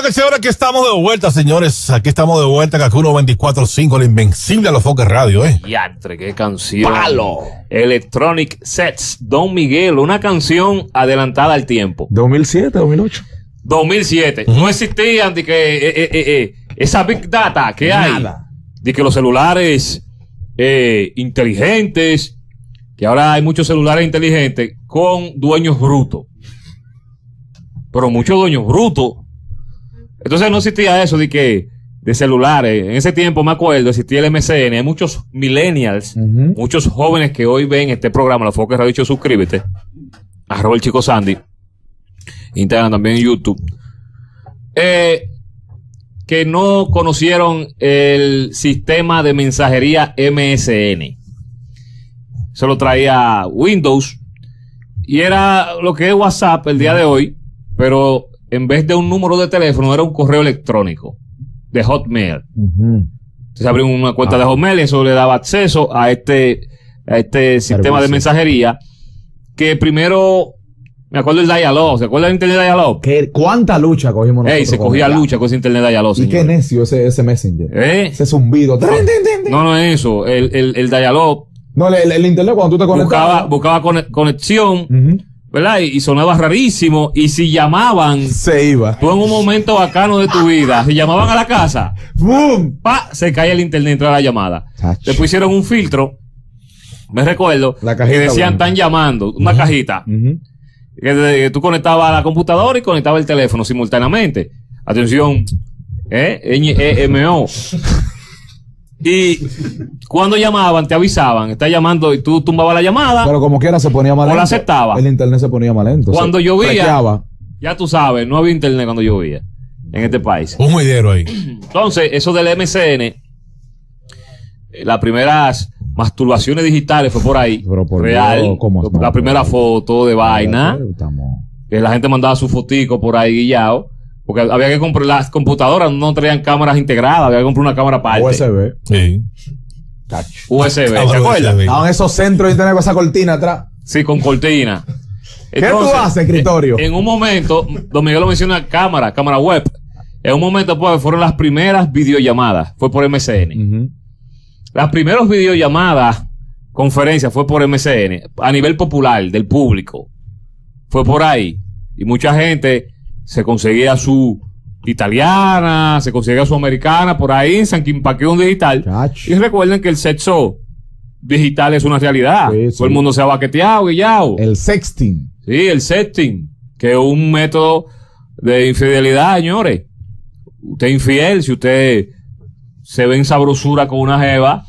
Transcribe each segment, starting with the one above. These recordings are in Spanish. Hola, que chévere, aquí estamos de vuelta, señores. Aquí estamos de vuelta, Kakuno 24.5, la invencible Alofoke Radio, Yatre, qué canción. ¡Palo! Electronic Sets, Don Miguel, una canción adelantada al tiempo. 2007, 2008. 2007. No existían de que, esa big data que hay, de que los celulares inteligentes, que ahora hay muchos celulares inteligentes con dueños brutos. Pero muchos dueños brutos. Entonces no existía eso de que de celulares. En ese tiempo, me acuerdo, existía el MSN. Hay muchos millennials, muchos jóvenes que hoy ven este programa, la Foca Radio. Suscríbete, arroba el chico Sandy, Instagram, también en YouTube, que no conocieron el sistema de mensajería MSN. Se lo traía Windows y era lo que es WhatsApp el día de hoy, pero en vez de un número de teléfono, era un correo electrónico de Hotmail. Entonces abrió una cuenta de Hotmail y eso le daba acceso a este sistema de mensajería que primero, me acuerdo del Dialogue. ¿Se acuerda del Internet Dialogue? ¿Cuánta lucha cogimos nosotros? Se cogía lucha con ese Internet Dialogue. ¿Y qué necio ese Messenger? Ese zumbido. No, no es eso. El Dialogue. No, el Internet cuando tú te conectabas. Buscaba conexión. ¿Verdad? Y sonaba rarísimo. Y si llamaban, se iba. Tú en un momento bacano de tu vida, si llamaban a la casa, ¡boom! ¡Pa! Se caía el internet, entraba la llamada. Después hicieron un filtro. Me recuerdo que decían, están llamando. Una cajita. Que tú conectabas a la computadora y conectabas el teléfono simultáneamente. Atención, EMO. Y cuando llamaban, te avisaban, está llamando, y tú tumbabas la llamada. Pero como quiera se ponía mal lento. O la aceptaba. El internet se ponía mal lento. Cuando llovía, frequeaba. Ya tú sabes, no había internet cuando llovía en este país. Un huidero ahí. Entonces, eso del MSN, las primeras masturbaciones digitales fue por ahí. Pero por real. Dios, ¿cómo la primera foto de vaina? Que la gente mandaba su fotico por ahí guillado. Porque había que comprar las computadoras, no traían cámaras integradas, había que comprar una cámara aparte. USB. Sí. USB, ¿te acuerdas? Estaban esos centros de internet con esa cortina atrás. Sí, con cortina. Entonces, ¿qué tú haces, escritorio? En un momento, Don Miguel lo menciona, cámara web. En un momento, pues, fueron las primeras videollamadas. Fue por MSN. Las primeras videollamadas, conferencias, fue por MSN. A nivel popular, del público. Fue por ahí. Y mucha gente se conseguía su italiana, se conseguía su americana, por ahí en San Quimpaquión digital. Y recuerden que el sexo digital es una realidad. Sí, todo el mundo se ha baqueteado, guillado. El sexting. Sí, el sexting, que es un método de infidelidad, señores. Usted es infiel si usted se ve en sabrosura con una jeva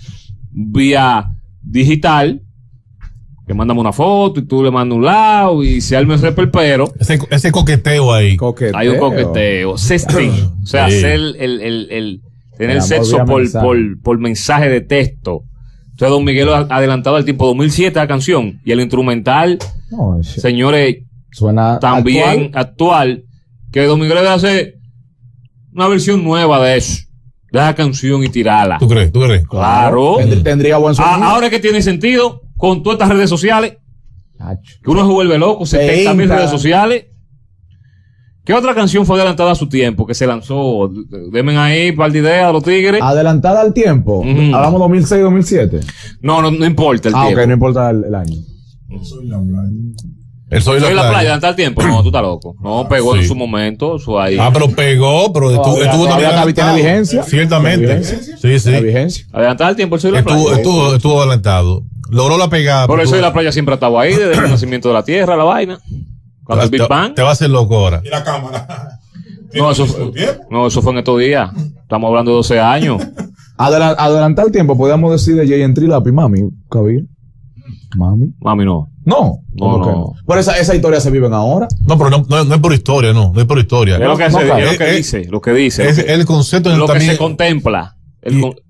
vía digital. Que mandamos una foto y tú le mandas un lado y se arma el reperpero. Ese coqueteo ahí. Hay un coqueteo. Sexting. O sea, hacer tener sexo por mensaje de texto. Entonces, Don Miguel adelantado al tiempo. 2007 la canción. Y el instrumental, no, señores, suena también actual. Que Don Miguel hace una versión nueva de eso. De esa canción y tirala. ¿Tú crees? ¿Tú crees? Claro. Tendría buen sonido. Ahora que tiene sentido. Con todas estas redes sociales, que uno se vuelve loco, 70.000 redes sociales. ¿Qué otra canción fue adelantada a su tiempo que se lanzó? Denme ahí, par de ideas, Los Tigres. ¿Adelantada al tiempo? ¿Hablamos 2006, 2007? No, no, no importa el tiempo. Ah, ok, no importa el año. El Soy la Playa, adelantada al tiempo. No, tú estás loco. No, pegó en su momento. Ahí. Ah, pero pegó, pero estuvo también. ¿Tiene vigencia? Ciertamente. Sí, sí. Adelantada al tiempo, el Soy la Playa. Estuvo adelantado. Logró la pegada. Por eso la playa siempre ha estado ahí, desde el nacimiento de la tierra, la vaina. Cuando el Big Bang. Te va a hacer loco ahora. Y la cámara. No, eso fue en estos días. Estamos hablando de 12 años. Adelantar el tiempo, podríamos decir de J&T Lapi, mami, Kabir. Mami. Mami no. No. No. Pero esa historia se viven ahora. No, pero no es por historia, no es por historia. Es lo que dice. Es el concepto. Lo que se contempla.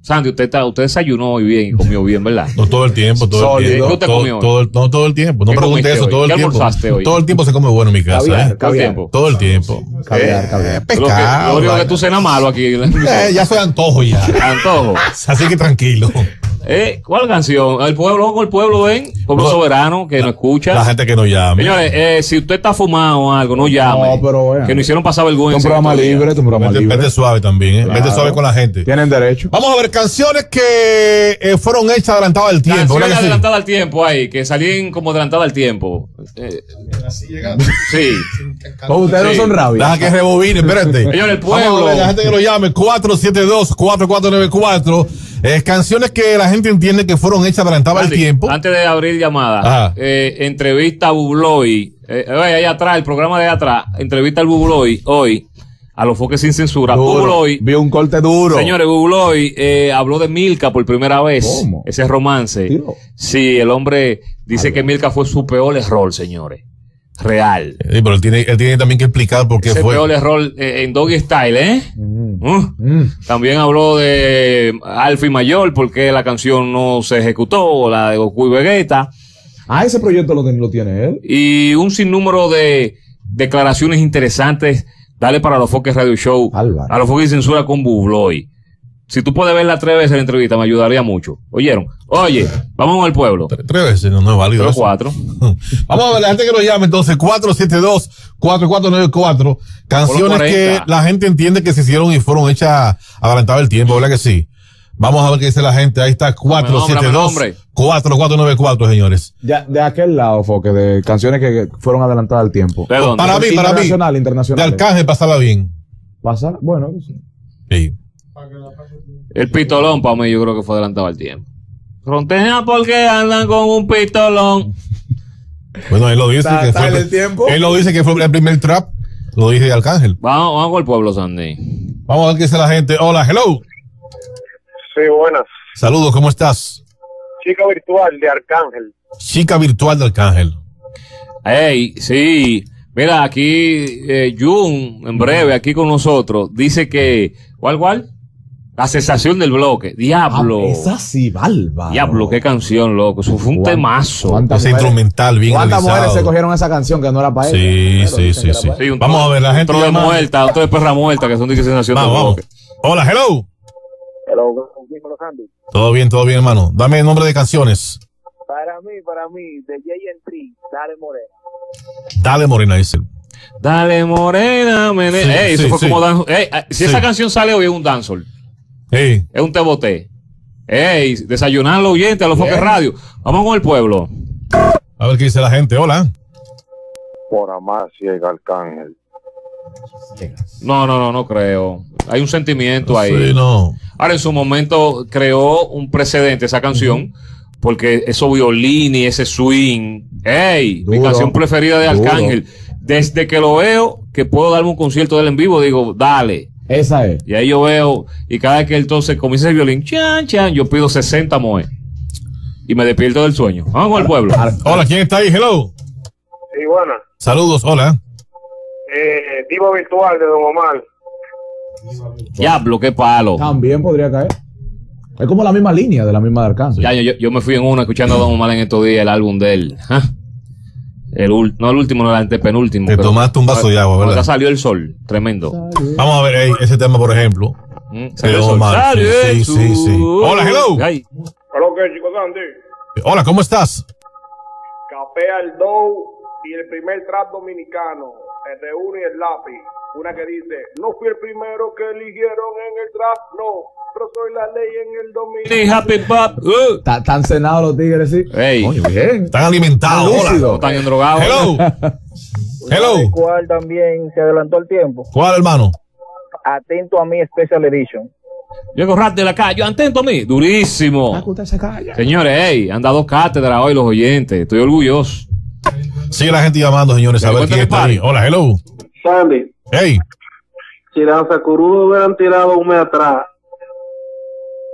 Sandy, usted desayunó hoy bien y comió bien, ¿verdad? No todo el tiempo, todo el tiempo. No pregunte eso, todo el tiempo. Todo el tiempo se come bueno en mi casa. Todo el tiempo. Pescado. Lo único que tú cenas malo aquí. Ya soy antojo ya. Así que tranquilo. ¿Cuál canción? El pueblo ven, pueblo soberano que no escucha. La gente que no llame. Señores, si usted está fumado o algo, no llame. No, pero bueno. Que no hicieron pasar vergüenza. Es un programa libre, Vete suave también, claro. Vete suave con la gente. Tienen derecho. Vamos a ver canciones que fueron hechas adelantadas al tiempo. Canciones adelantadas al tiempo ahí, que salían como adelantadas al tiempo. Así llegando. Sí. Ustedes no son rabios. Deja que rebobine, espérate. Señores, el pueblo. Ver, la gente que lo llame, 472-4494. Canciones que la gente entiende que fueron hechas adelantadas al tiempo. Antes de abrir llamada, entrevista a Bubloy. Ahí atrás, el programa de atrás, entrevista al Bubloy hoy. Alofoke sin censura. Bubloy. Vi un corte duro. Señores, Bubloy habló de Milka por primera vez. ¿Cómo? Ese romance. Tío. Sí, el hombre dice que Milka fue su peor error, señores. Real. Sí, pero él tiene también que explicar por qué fue. Ese peor error en Doggy Style, ¿eh? También habló de Alfa y Mayor, porque la canción no se ejecutó, la de Goku y Vegeta. Ah, ese proyecto lo tiene él. Y un sinnúmero de declaraciones interesantes. Dale para Alofoke Radio Show. Alofoke y Censura con Bubloy. Si tú puedes verla 3 veces la entrevista, me ayudaría mucho. ¿Oyeron? Oye, vamos al pueblo. 3 veces, no es válido. 4. Vamos a ver, la gente que lo llame entonces, 472-4494. Canciones que la gente entiende que se hicieron y fueron hechas adelantado el tiempo, ¿verdad que sí? Vamos a ver qué dice la gente. Ahí está, 472-4494, señores. Ya, de aquel lado, Foque, de canciones que fueron adelantadas al tiempo. ¿De dónde? Para mí. Internacional. De Arcángel pasaba bien. ¿Pasaba? Bueno, sí. Sí. El pistolón para mí yo creo que fue adelantado al tiempo. Fronteja porque andan con un pistolón. Bueno, él lo dice que fue el tiempo. Él lo dice que fue el primer trap. Lo dice Arcángel. Vamos con el pueblo, Sandy. Vamos a ver qué dice la gente. Hola, hello. Sí, buenas. Saludos, ¿cómo estás? Chica virtual de Arcángel. Chica virtual de Arcángel. Ey, sí. Mira, aquí Jun, en breve, aquí con nosotros, dice que... ¿Cuál? La sensación del bloque. Diablo. Es así, bárbaro. Diablo, qué canción, loco. Eso fue un temazo. Ese instrumental bien realizado. ¿Cuántas mujeres se cogieron esa canción que no era para ellos? Sí. Sí, vamos a ver, la gente. Otro de muerta, otro de perra muerta, que son de sensación del bloque. Hola, hello. Hello, ¿cómo estás, Andy? Todo bien, hermano. Dame el nombre de canciones. Para mí, de JNT, Dale Morena. Dale Morena, dice. Dale Morena, eso fue como dancehall. Si esa canción sale hoy es un dancehall. Hey. Es un teboté. Ey, desayunar los oyentes a los Alofoke Radio. Vamos con el pueblo. A ver qué dice la gente. Hola. Por amar ciega Arcángel. No creo. Hay un sentimiento ahí. Sí, no. Ahora en su momento creó un precedente esa canción. Porque esos violines y ese swing. Ey, duro, mi canción preferida de Arcángel. Desde que lo veo, que puedo darme un concierto de él en vivo, digo, dale. Esa es. Y ahí yo veo, y cada vez que él entonces comienza el violín, chan, chan, yo pido 60 moes. Y me despierto del sueño. Vamos al pueblo. Hola, ¿quién está ahí? Hello. Sí, buena. Saludos, hola. Divo virtual de Don Omar. Diablo, qué palo. También podría caer. Es como la misma línea de la misma de Arcángel. Ya, yo me fui en una escuchando a Don Omar en estos días, el álbum de él. ¿Ah? No el último, no el antepenúltimo. Te tomaste un vaso de agua, ¿verdad? Ya salió el sol, tremendo. Vamos a ver ese tema, por ejemplo. Salió el sol. Sí. Hola, hello. Hola, ¿qué chicos, Andy? Hola, ¿cómo estás? Capea el Dow y el primer trap dominicano, el de uno y el lápiz. Una que dice, no fui el primero que eligieron en el trap, no. Pero soy la ley en el dominio. Happy Pop. Están cenados los tigres, sí. Ey. Oye, bien. Están alimentados. Hola. Están endrogados. Hello. Hello. ¿Cuál también se adelantó el tiempo? ¿Cuál, hermano? Atento a mí, Special Edition. Llego rap de la calle. Atento a mí. Durísimo. Señores, han dado cátedra hoy los oyentes. Estoy orgulloso. Sigue la gente llamando, señores. A ver quién está ahí. Hola, hello. Sandy. Hey. Si las sacurudos hubieran tirado un mes atrás.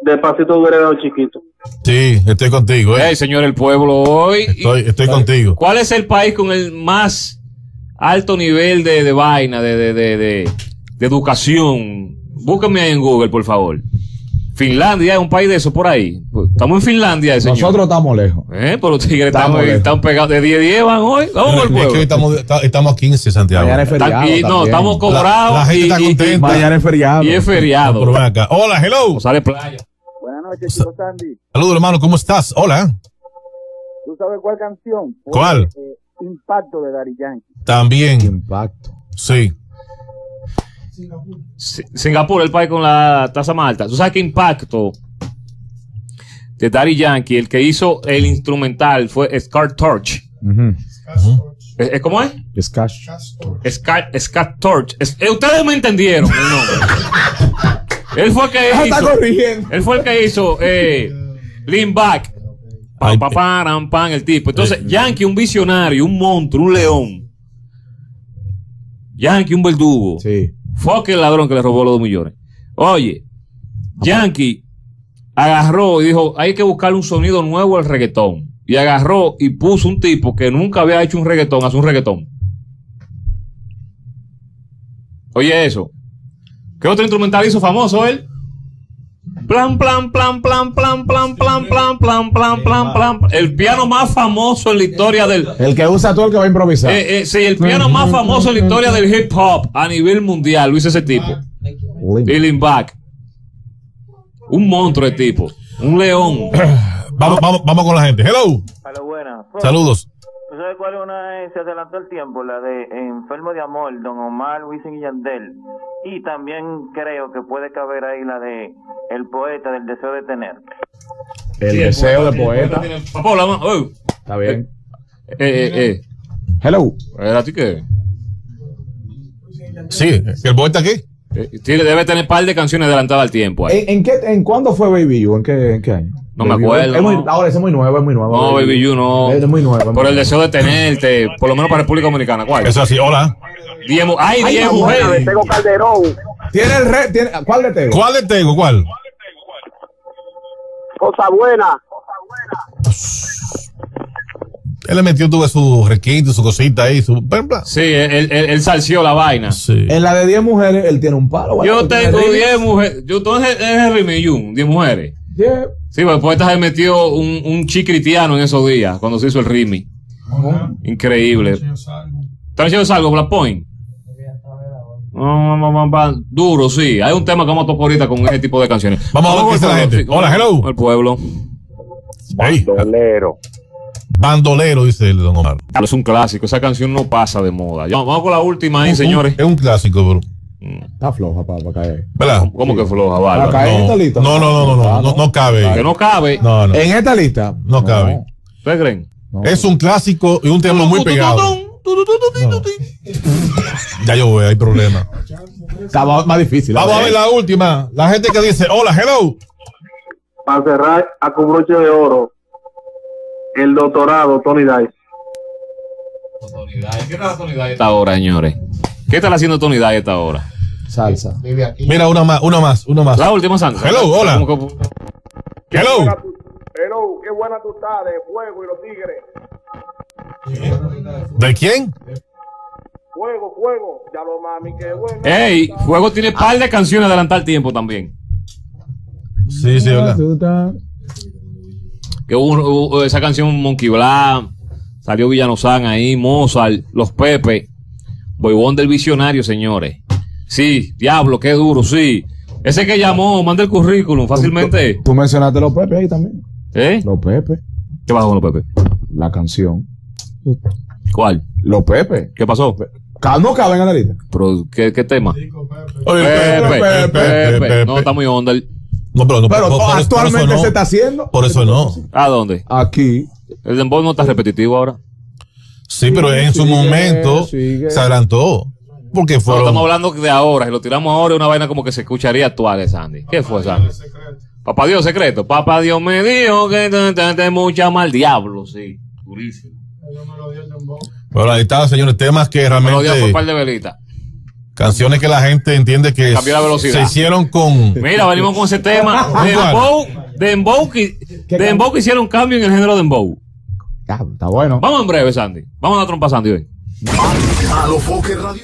Despacito hubiera dado chiquito. Sí, estoy contigo. Hey, señor, el pueblo hoy. Estoy contigo. ¿Cuál es el país con el más alto nivel de vaina, de educación? Búscame ahí en Google, por favor. Finlandia es un país de eso por ahí. Estamos en Finlandia, señor. Nosotros estamos lejos. Pero los tigres están pegados de 10-10 van hoy. Vamos al pueblo. Es que hoy estamos a 15, Santiago. Mañana es feriado. No, estamos cobrados. La gente está contenta. Mañana es feriado. Y es feriado. Hola, hello. Sale playa. noches, chico Sandy. Saludos, hermano, ¿cómo estás? Hola. ¿Tú sabes cuál canción? ¿Cuál? Impacto de Daddy Yankee. También. Impacto. Sí. Singapur. Singapur, el país con la tasa más alta. ¿Tú sabes qué? Impacto de Daddy Yankee, el que hizo el instrumental fue Scott Storch. ¿Cómo es? Scott Storch. Ustedes me entendieron el nombre. Él fue el que hizo. Está corrigiendo. Él fue el que hizo Lean Back. Pam, pam, pam, pam, el tipo. Entonces, Yankee, un visionario, un monstruo, un león. Yankee, un verdugo. Sí. Fue aquel ladrón que le robó los 2 millones. Oye, Yankee agarró y dijo: hay que buscarle un sonido nuevo al reggaetón. Y agarró y puso un tipo que nunca había hecho un reggaetón, hace un reggaetón. Oye, eso. ¿Qué otro instrumental hizo famoso él? Plan, plan, plan, plan, plan, plan, plan, plan, plan, plan, plan, plan. El piano más famoso en la historia del... El que usa todo el que va a improvisar. Sí, el piano más famoso en la historia del hip hop a nivel mundial. Lo hizo ese tipo. Dylan Back. Un monstruo de tipo. Un león. Vamos con la gente. Hello. Hola, buenas. Saludos. ¿Tú sabes cuál es una? Se adelantó el tiempo, la de Enfermo de Amor, Don Omar, Wisin y Yandel. Y también creo que puede caber ahí la de El Poeta, del Deseo de Tener. El sí, Deseo de Poeta. Está bien. Hello. ¿A ti qué? Sí, ¿El Poeta qué? Sí, debe tener un par de canciones adelantadas al tiempo. Ahí. ¿En cuándo fue Baby You? ¿En qué año? No Baby me acuerdo. Ahora es muy nuevo, No, Baby You no. Es muy nuevo. Por El Deseo de Tenerte, por lo menos para República Dominicana. ¿Cuál? Es así, hola. Ay, Diego mujeres. Tego Calderón. ¿Tiene el re, tiene, ¿cuál de Tego? ¿Cuál de Tego? ¿Cuál? Cosa Buena. Él le metió todo su requinto, su cosita ahí, su... Sí, él salció la vaina. Sí. En la de 10 mujeres, él tiene un palo. Yo tengo 10 mujeres. Yo entonces es Henry Millón, 10 mujeres. Yeah. Sí, pues el Poeta se metió un chicritiano en esos días, cuando se hizo el Rimi. Increíble. ¿Están haciendo algo, Black Point? Duro, sí. Hay un tema que vamos a tocar ahorita con ese tipo de canciones. Vamos a ver qué la gente. Sí. Hola, hello. El pueblo. Bandolero. Bandolero, dice el Don Omar. Es un clásico, esa canción no pasa de moda. Vamos con la última ahí, señores. Es un clásico, bro. Está floja para caer. ¿Verdad? ¿Cómo que floja, Bárbara? ¿Para caer en esta lista? No cabe. Que no cabe. En esta lista. No cabe. ¿Ustedes creen? Es un clásico y un tema muy pegado. No. Ya yo voy, hay problema. Está más difícil. Vamos a ver la última. La gente que dice, hola, hello. Para cerrar a con broche de oro, el doctorado, Tony Dice. ¿Qué tal Tony Dice esta hora, señores? ¿Qué está haciendo Tony Dice esta hora? Salsa. Mira, una más. La última salsa. Hello, hola. Hello. Hello, qué buena tú estás de Fuego y Los Tigres. ¿De quién? Fuego, ya lo mami, qué bueno. Ey, Fuego tiene par de canciones adelantar el tiempo también. Sí, verdad. Que hubo esa canción Monkey Black, salió Villanozán ahí, Mozart, Los Pepe, Boybón del Visionario, señores. Sí, diablo, qué duro, sí. Ese que llamó, manda el currículum fácilmente. Tú mencionaste Los Pepe ahí también. Los Pepe. ¿Qué pasó con Los Pepe? La canción. ¿Cuál? Los Pepe. ¿Qué pasó? No caben en la lista. ¿Pero qué tema? Pepe. No, está muy onda. No, pero actualmente se está haciendo. Por eso no. ¿A dónde? Aquí. El Dembow no está repetitivo ahora. Sí, pero en su momento se adelantó. Porque fueron... No, estamos hablando de ahora, si lo tiramos ahora, una vaina como que se escucharía actual, Sandy. ¿Qué fue, Sandy? Papá Dios secreto. Papá Dios me dijo que te mucha mal diablo, sí. Durísimo. Bueno, ahí está, señores, temas que realmente... Melodía por par de velitas. Canciones que la gente entiende que se hicieron con... Mira, venimos con ese tema. Dembow que hicieron un cambio en el género Dembow. Está bueno. Vamos en breve, Sandy. Vamos a la trompa, Sandy, hoy. Alofoke Radio.